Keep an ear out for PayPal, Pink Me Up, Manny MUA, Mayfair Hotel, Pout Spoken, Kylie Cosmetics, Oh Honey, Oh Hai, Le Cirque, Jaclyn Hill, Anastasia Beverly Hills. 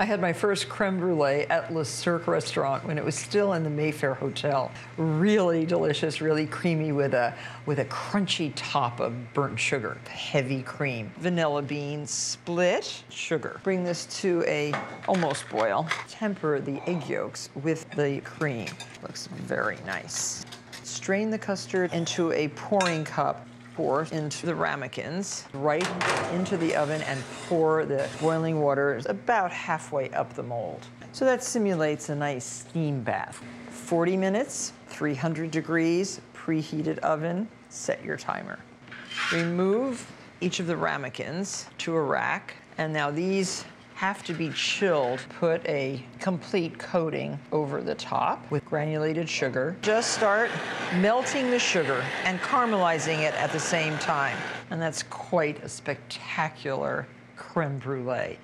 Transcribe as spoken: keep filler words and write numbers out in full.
I had my first creme brulee at Le Cirque restaurant when it was still in the Mayfair Hotel. Really delicious, really creamy with a, with a crunchy top of burnt sugar, heavy cream. Vanilla bean split, sugar. Bring this to a almost boil. Temper the egg yolks with the cream. Looks very nice. Strain the custard into a pouring cup. Pour into the ramekins, right into the oven, and pour the boiling water about halfway up the mold. So that simulates a nice steam bath. forty minutes, three hundred degrees, preheated oven, set your timer. Remove each of the ramekins to a rack, and now these have to be chilled. Put a complete coating over the top with granulated sugar. Just start melting the sugar and caramelizing it at the same time. And that's quite a spectacular creme brulee.